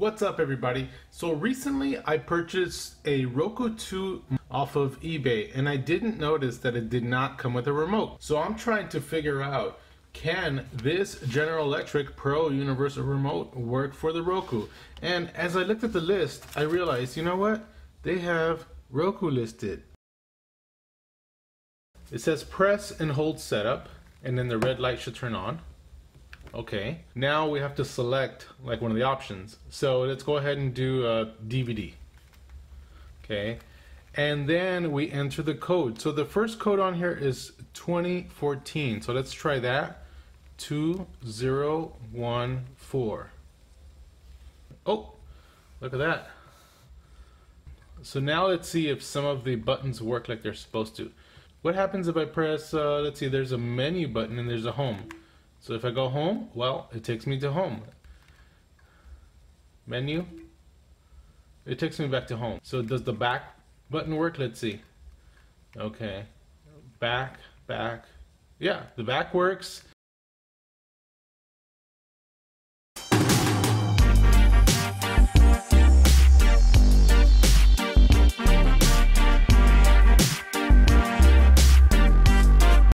What's up, everybody? So recently I purchased a Roku 2 off of eBay, and I didn't notice that it did not come with a remote. So I'm trying to figure out, can this General Electric Pro Universal Remote work for the Roku? And as I looked at the list, I realized, you know what? They have Roku listed. It says press and hold setup, and then the red light should turn on. Okay, now we have to select like one of the options. So let's go ahead and do a DVD. Okay, and then we enter the code. So the first code on here is 2014. So let's try that. 2014. Oh, look at that. So now let's see if some of the buttons work like they're supposed to. What happens if I press, let's see, there's a menu button and there's a home. So if I go home, well, it takes me to home. Menu, it takes me back to home. So does the back button work? Let's see. Okay, back, back. Yeah, the back works.